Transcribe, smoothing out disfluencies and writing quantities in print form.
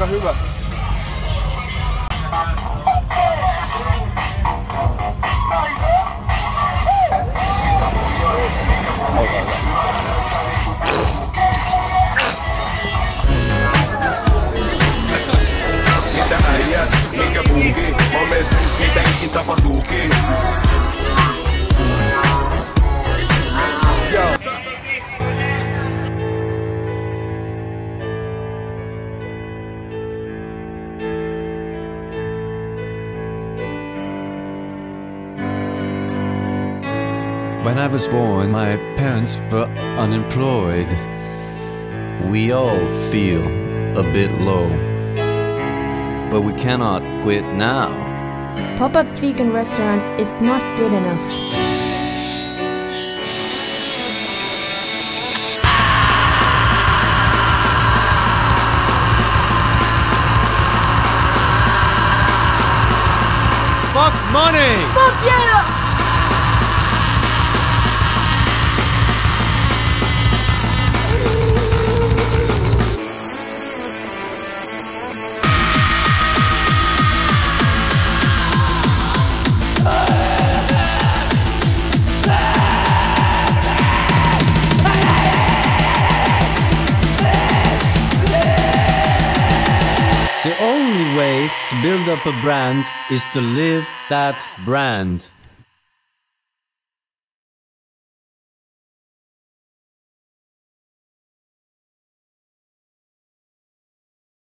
einfach rüber. When I was born, my parents were unemployed. We all feel a bit low, but we cannot quit now. Pop-up vegan restaurant is not good enough. Fuck money! Fuck yeah! The only way to build up a brand is to live that brand.